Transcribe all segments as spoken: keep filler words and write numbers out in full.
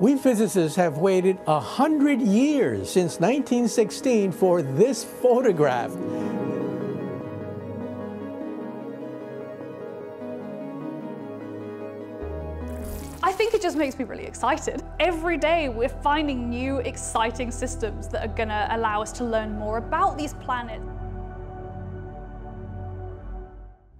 We physicists have waited a hundred years since nineteen sixteen for this photograph. I think it just makes me really excited. Every day we're finding new exciting systems that are gonna allow us to learn more about these planets.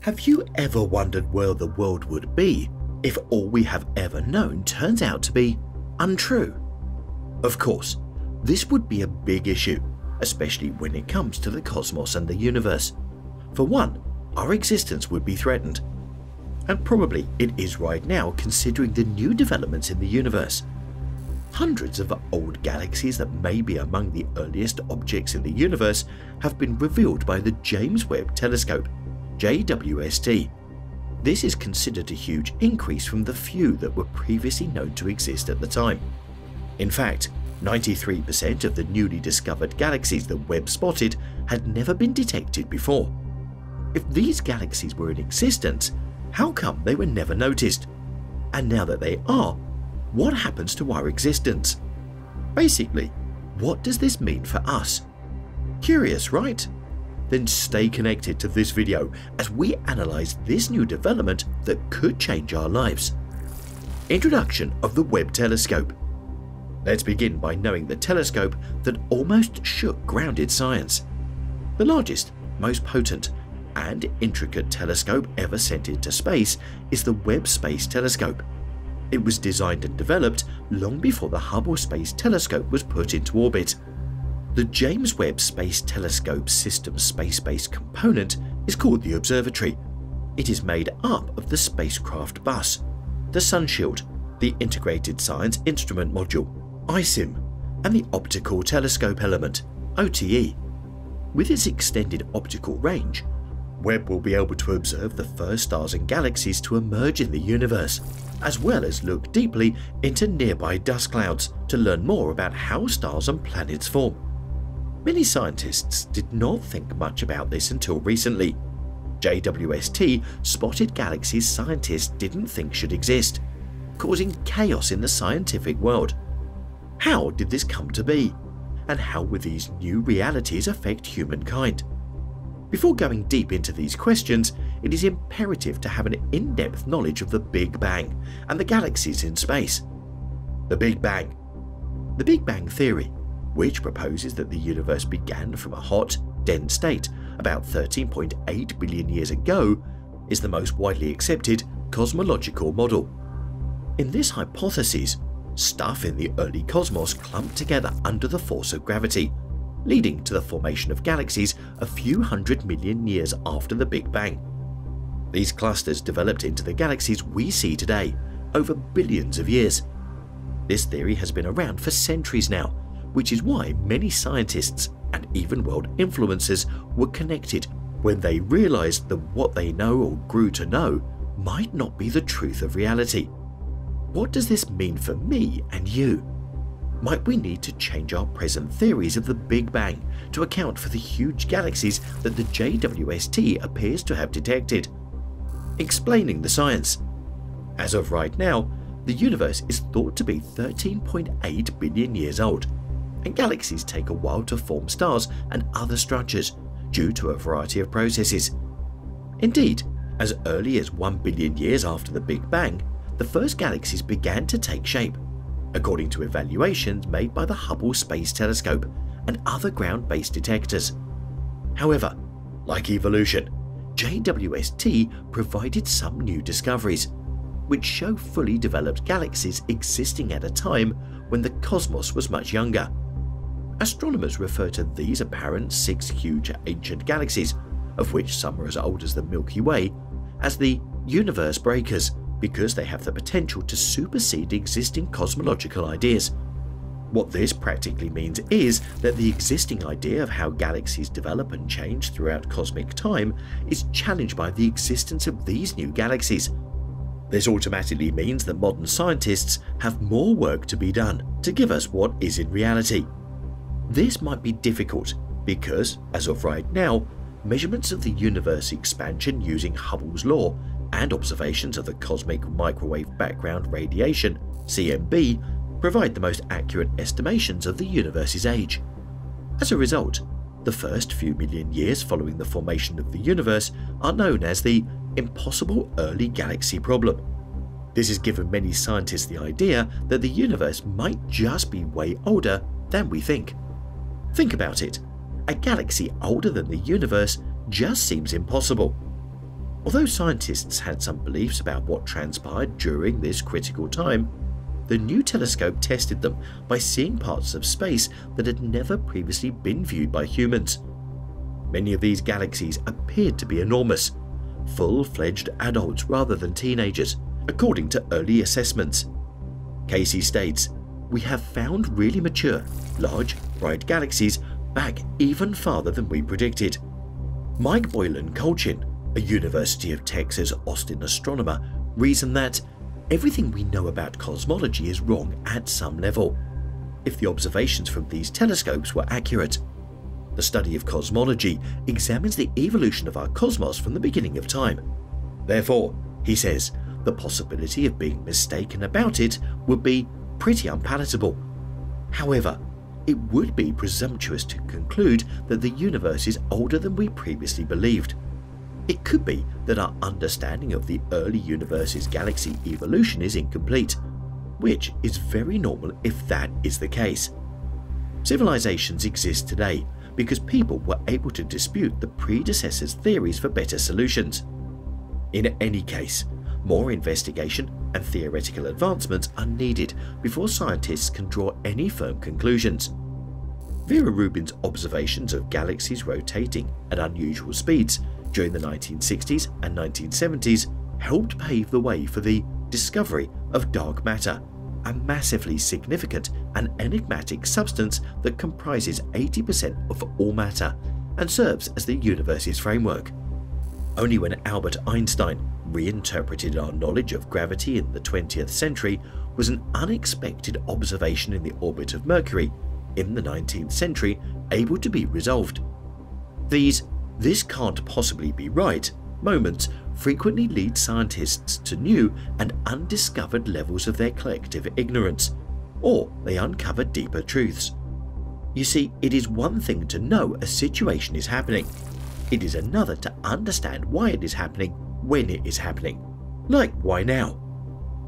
Have you ever wondered where the world would be if all we have ever known turns out to be untrue? Of course, this would be a big issue, especially when it comes to the cosmos and the universe. For one, our existence would be threatened. And probably it is right now, considering the new developments in the universe. Hundreds of old galaxies that may be among the earliest objects in the universe have been revealed by the James Webb Telescope, J W S T. This is considered a huge increase from the few that were previously known to exist at the time. In fact, ninety-three percent of the newly discovered galaxies that Webb spotted had never been detected before. If these galaxies were in existence, how come they were never noticed? And now that they are, what happens to our existence? Basically, what does this mean for us? Curious, right? Then stay connected to this video as we analyze this new development that could change our lives. Introduction of the Webb Telescope. Let's begin by knowing the telescope that almost shook grounded science. The largest, most potent, and intricate telescope ever sent into space is the Webb Space Telescope. It was designed and developed long before the Hubble Space Telescope was put into orbit. The James Webb Space Telescope system's space-based component is called the observatory. It is made up of the spacecraft bus, the sunshield, the Integrated Science Instrument Module, I S I M, and the optical telescope element, O T E. With its extended optical range, Webb will be able to observe the first stars and galaxies to emerge in the universe, as well as look deeply into nearby dust clouds to learn more about how stars and planets form. Many scientists did not think much about this until recently. J W S T spotted galaxies scientists didn't think should exist, causing chaos in the scientific world. How did this come to be? And how will these new realities affect humankind? Before going deep into these questions, it is imperative to have an in-depth knowledge of the Big Bang and the galaxies in space. The Big Bang. The Big Bang theory, which proposes that the universe began from a hot, dense state about thirteen point eight billion years ago, is the most widely accepted cosmological model. In this hypothesis, stuff in the early cosmos clumped together under the force of gravity, leading to the formation of galaxies a few hundred million years after the Big Bang. These clusters developed into the galaxies we see today over billions of years. This theory has been around for centuries now, which is why many scientists and even world influencers were connected when they realized that what they know or grew to know might not be the truth of reality. What does this mean for me and you? Might we need to change our present theories of the Big Bang to account for the huge galaxies that the J W S T appears to have detected? Explaining the science. As of right now, the universe is thought to be thirteen point eight billion years old, and galaxies take a while to form stars and other structures due to a variety of processes. Indeed, as early as one billion years after the Big Bang, the first galaxies began to take shape, according to evaluations made by the Hubble Space Telescope and other ground-based detectors. However, like evolution, J W S T provided some new discoveries, which show fully developed galaxies existing at a time when the cosmos was much younger. Astronomers refer to these apparent six huge ancient galaxies, of which some are as old as the Milky Way, as the universe breakers, because they have the potential to supersede existing cosmological ideas. What this practically means is that the existing idea of how galaxies develop and change throughout cosmic time is challenged by the existence of these new galaxies. This automatically means that modern scientists have more work to be done to give us what is in reality. This might be difficult because, as of right now, measurements of the universe expansion using Hubble's law and observations of the Cosmic Microwave Background Radiation, C M B, provide the most accurate estimations of the universe's age. As a result, the first few million years following the formation of the universe are known as the impossible early galaxy problem. This has given many scientists the idea that the universe might just be way older than we think. Think about it. A galaxy older than the universe just seems impossible. Although scientists had some beliefs about what transpired during this critical time, the new telescope tested them by seeing parts of space that had never previously been viewed by humans. Many of these galaxies appeared to be enormous, full-fledged adults rather than teenagers, according to early assessments. Casey states, "We have found really mature, large, bright galaxies back even farther than we predicted." Mike Boylan-Colchin, a University of Texas Austin astronomer, reasoned that everything we know about cosmology is wrong at some level, if the observations from these telescopes were accurate. The study of cosmology examines the evolution of our cosmos from the beginning of time. Therefore, he says, the possibility of being mistaken about it would be pretty unpalatable. However, it would be presumptuous to conclude that the universe is older than we previously believed. It could be that our understanding of the early universe's galaxy evolution is incomplete, which is very normal if that is the case. Civilizations exist today because people were able to dispute the predecessors' theories for better solutions. In any case, more investigation and theoretical advancements are needed before scientists can draw any firm conclusions. Vera Rubin's observations of galaxies rotating at unusual speeds during the nineteen sixties and nineteen seventies helped pave the way for the discovery of dark matter, a massively significant and enigmatic substance that comprises eighty percent of all matter and serves as the universe's framework. Only when Albert Einstein reinterpreted our knowledge of gravity in the twentieth century was an unexpected observation in the orbit of Mercury in the nineteenth century able to be resolved. These "this can't possibly be right" moments frequently lead scientists to new and undiscovered levels of their collective ignorance, or they uncover deeper truths. You see, it is one thing to know a situation is happening. It is another to understand why it is happening when it is happening. Like, why now?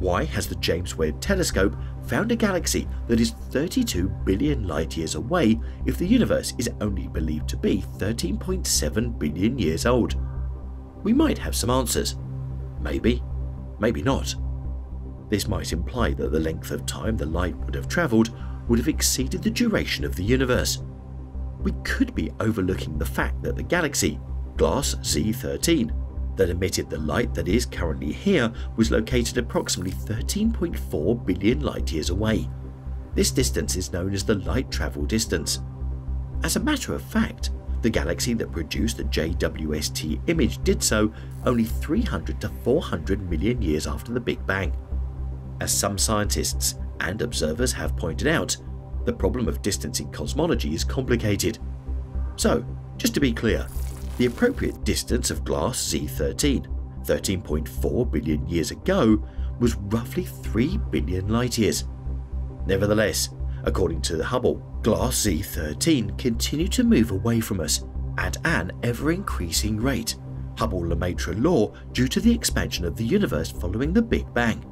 Why has the James Webb Telescope found a galaxy that is thirty-two billion light years away if the universe is only believed to be thirteen point seven billion years old? We might have some answers. Maybe, maybe not. This might imply that the length of time the light would have travelled would have exceeded the duration of the universe. We could be overlooking the fact that the galaxy, GLASS Z thirteen, that emitted the light that is currently here was located approximately thirteen point four billion light years away. This distance is known as the light travel distance. As a matter of fact, the galaxy that produced the J W S T image did so only three hundred to four hundred million years after the Big Bang. As some scientists and observers have pointed out, the problem of distance in cosmology is complicated. So, just to be clear, the appropriate distance of GLASS Z thirteen, thirteen point four billion years ago, was roughly three billion light years. Nevertheless, according to the Hubble, GLASS Z thirteen continued to move away from us at an ever-increasing rate, Hubble-Lemaître law due to the expansion of the universe following the Big Bang.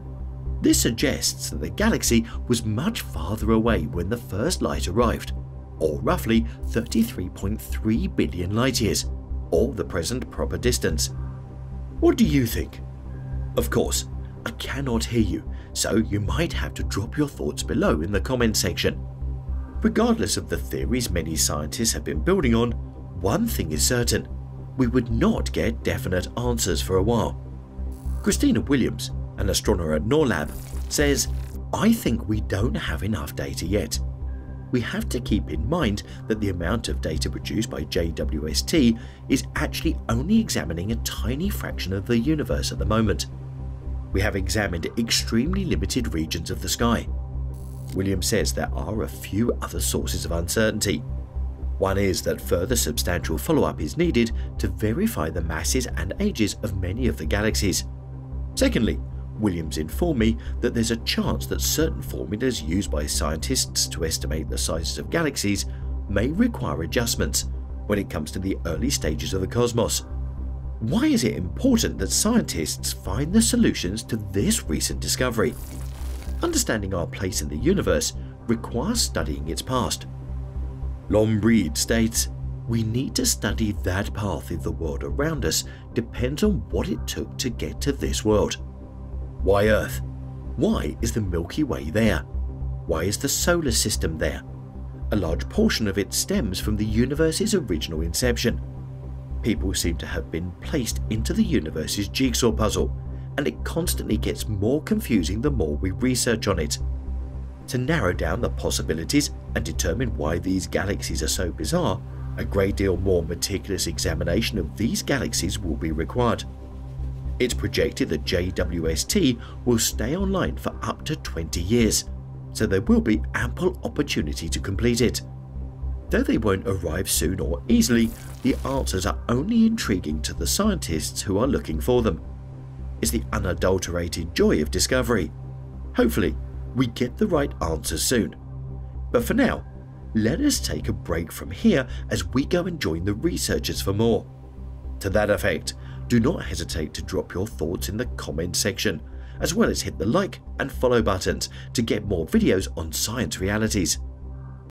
This suggests that the galaxy was much farther away when the first light arrived, or roughly thirty-three point three billion light years, or the present proper distance. What do you think? Of course, I cannot hear you, so you might have to drop your thoughts below in the comment section. Regardless of the theories many scientists have been building on, one thing is certain: we would not get definite answers for a while. Christina Williams, an astronomer at NOIRLab, says, "I think we don't have enough data yet. We have to keep in mind that the amount of data produced by J W S T is actually only examining a tiny fraction of the universe at the moment. We have examined extremely limited regions of the sky." Williams says there are a few other sources of uncertainty. One is that further substantial follow-up is needed to verify the masses and ages of many of the galaxies. Secondly, Williams informed me that there's a chance that certain formulas used by scientists to estimate the sizes of galaxies may require adjustments when it comes to the early stages of the cosmos. Why is it important that scientists find the solutions to this recent discovery? Understanding our place in the universe requires studying its past. Lombried states, "We need to study that path if the world around us depends on what it took to get to this world." Why Earth? Why is the Milky Way there? Why is the solar system there? A large portion of it stems from the universe's original inception. People seem to have been placed into the universe's jigsaw puzzle, and it constantly gets more confusing the more we research on it. To narrow down the possibilities and determine why these galaxies are so bizarre, a great deal more meticulous examination of these galaxies will be required. It's projected that J W S T will stay online for up to twenty years, so there will be ample opportunity to complete it. Though they won't arrive soon or easily, the answers are only intriguing to the scientists who are looking for them. It's the unadulterated joy of discovery. Hopefully, we get the right answers soon. But for now, let us take a break from here as we go and join the researchers for more. To that effect, do not hesitate to drop your thoughts in the comment section, as well as hit the like and follow buttons to get more videos on science realities.